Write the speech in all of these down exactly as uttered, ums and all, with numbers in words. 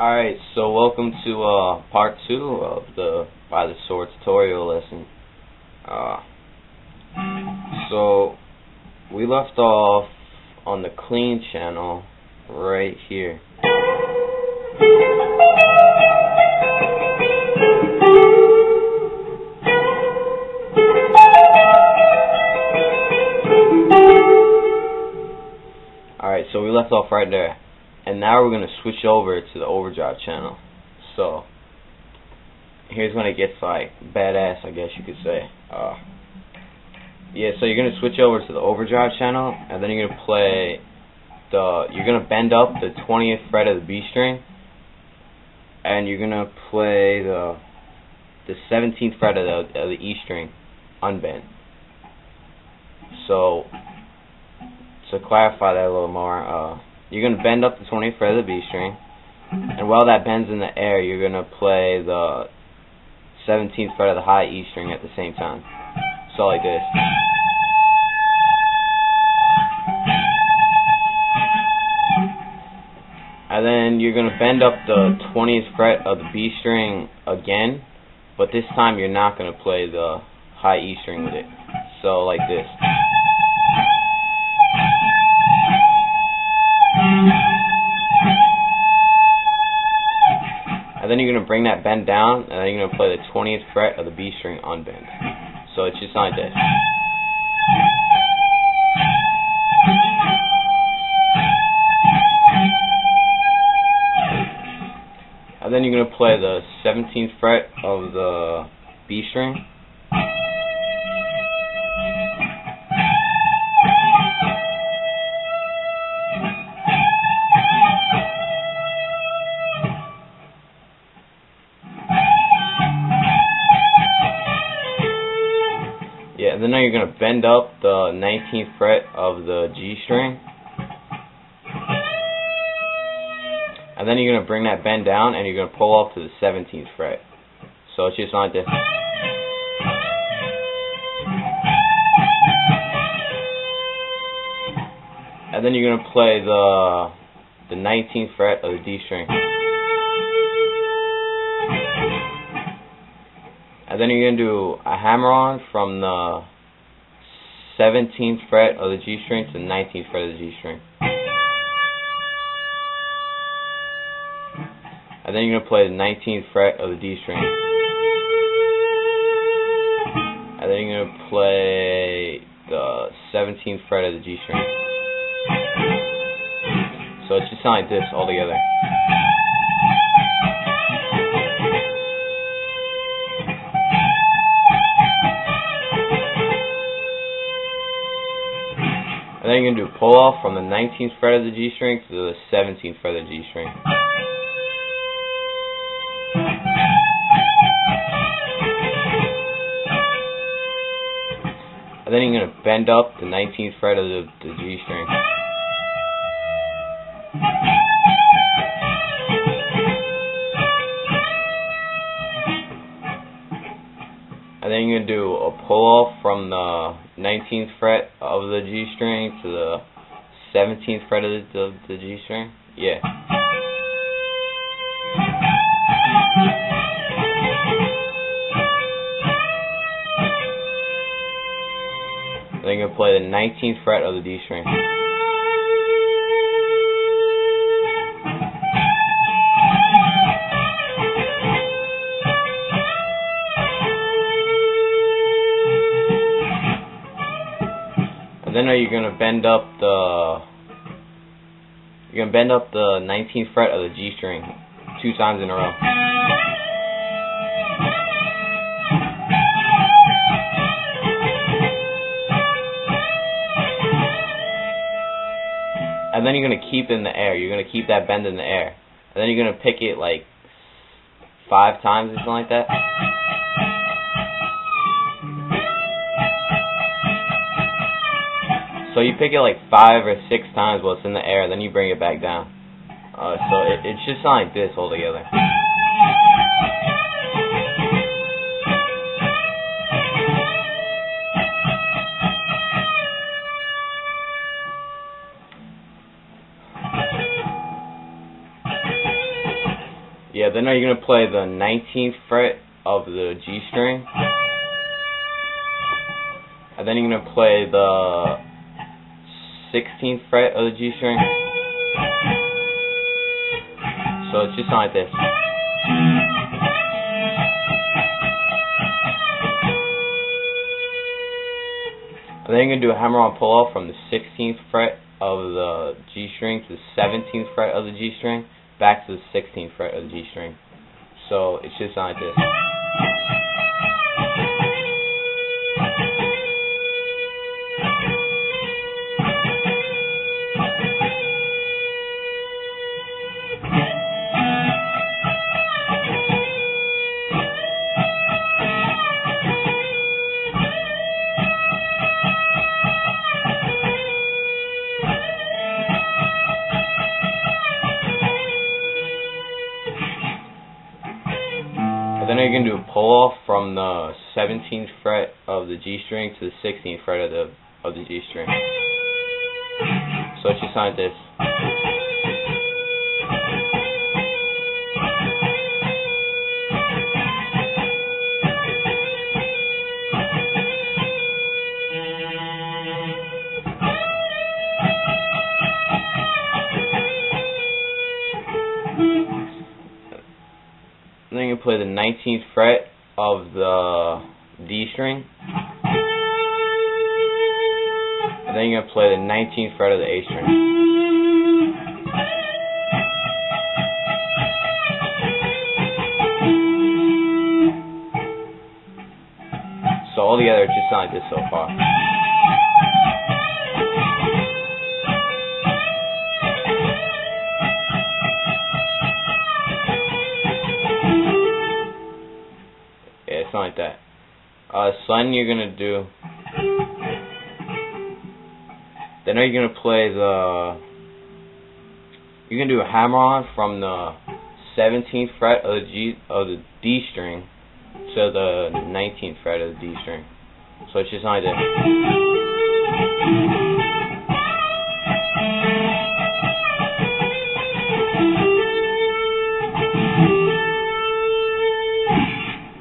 Alright, so welcome to uh, part two of the By the Sword tutorial lesson. Uh, so, we left off on the clean channel right here. Alright, so we left off right there. And now we're going to switch over to the overdrive channel. So here's when it gets like badass, I guess you could say. Uh, yeah, so you're going to switch over to the overdrive channel, and then you're going to play the. You're going to bend up the twentieth fret of the B string, and you're going to play the the seventeenth fret of the, of the E string, unbent. So to clarify that a little more. Uh, You're going to bend up the twentieth fret of the B string, and while that bends in the air, you're going to play the seventeenth fret of the high E string at the same time. So like this. And then you're going to bend up the twentieth fret of the B string again, but this time you're not going to play the high E string with it. So like this. And then you're going to bring that bend down, and then you're going to play the twentieth fret of the B string unbent. So it's just like this. And then you're going to play the seventeenth fret of the B string. And then now you're going to bend up the nineteenth fret of the G string. And then you're going to bring that bend down, and you're going to pull up to the seventeenth fret. So it's just like this. And then you're going to play the, the nineteenth fret of the D string. And then you're going to do a hammer-on from the seventeenth fret of the G string to the nineteenth fret of the G string. And then you're going to play the nineteenth fret of the D string. And then you're going to play the seventeenth fret of the G string. So it should sound like this all together. And then you're going to do a pull off from the nineteenth fret of the G string to the seventeenth fret of the G string. And then you're going to bend up the nineteenth fret of the, the G string. And then you're going to do a pull off from the nineteenth fret of the G string to the seventeenth fret of the, of the G string. Yeah. And then you're going to play the nineteenth fret of the D string. Then are you gonna bend up the you're gonna bend up the nineteenth fret of the G string two times in a row. And then you're gonna keep it in the air. You're gonna keep that bend in the air. And then you're gonna pick it like five times or something like that. So you pick it like five or six times while it's in the air, then you bring it back down. Uh, so it, it should sound like this altogether. Yeah, then are you gonna play the nineteenth fret of the G string, and then you're gonna play the sixteenth fret of the G string. So it's just like this. And then you're gonna do a hammer-on pull-off from the sixteenth fret of the G string to the seventeenth fret of the G string, back to the sixteenth fret of the G string. So it's just like this. Then you're going to do a pull-off from the seventeenth fret of the G string to the sixteenth fret of the of the G string. So it's just like this. And then you can play the nineteenth fret of the D string. And then you're going to play the nineteenth fret of the A string. So all together it just sounds like this so far. Like that. Uh, so then you're gonna do. Then you're gonna play the. You're gonna do a hammer-on from the seventeenth fret of the G of the D string to the nineteenth fret of the D string. So it's just like that.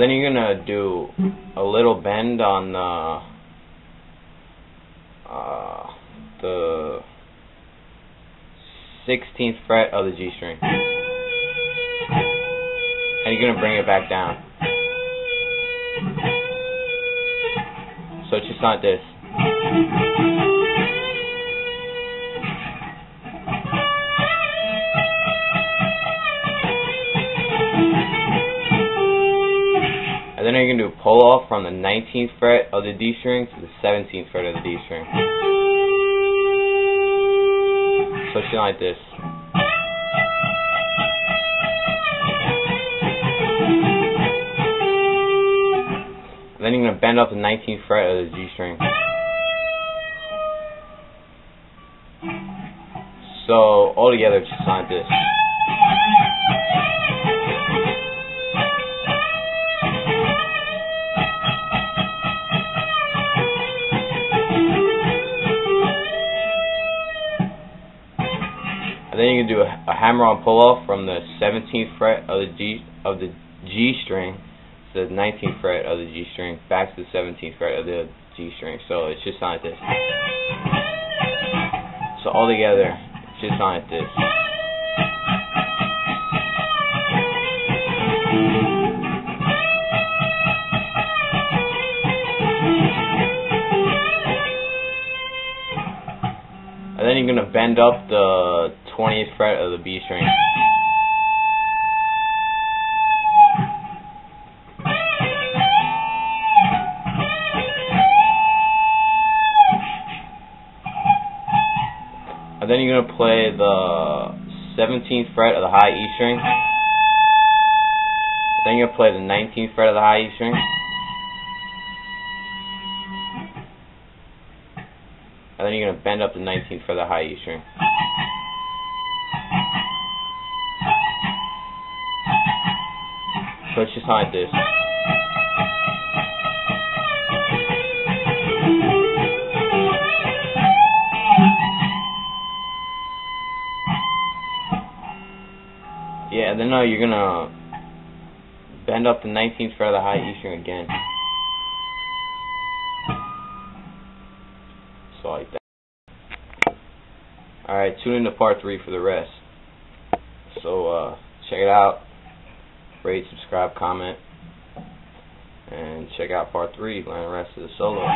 Then you're gonna do a little bend on the uh, the sixteenth fret of the G string, and you're gonna bring it back down. So it's just like this. And then you're going to do a pull-off from the nineteenth fret of the D string to the seventeenth fret of the D string. So something like this. And then you're going to bend up the nineteenth fret of the G string. So all together it's just like this. Then you can do a, a hammer-on pull-off from the seventeenth fret of the G of the G string to the nineteenth fret of the G string, back to the seventeenth fret of the G string. So it's just like this. So all together, it's just like this. And then you're gonna bend up the twentieth fret of the B string. And then you're going to play the seventeenth fret of the high E string. Then you're going to play the nineteenth fret of the high E string. And then you're going to bend up the nineteenth fret of the high E string. So it's just like this. Yeah, then no, you're gonna bend up the nineteenth fret of the high E string again. So like that. Alright, tune into part three for the rest. So uh check it out. Rate, subscribe, comment, and check out part three, learn the rest of the solo.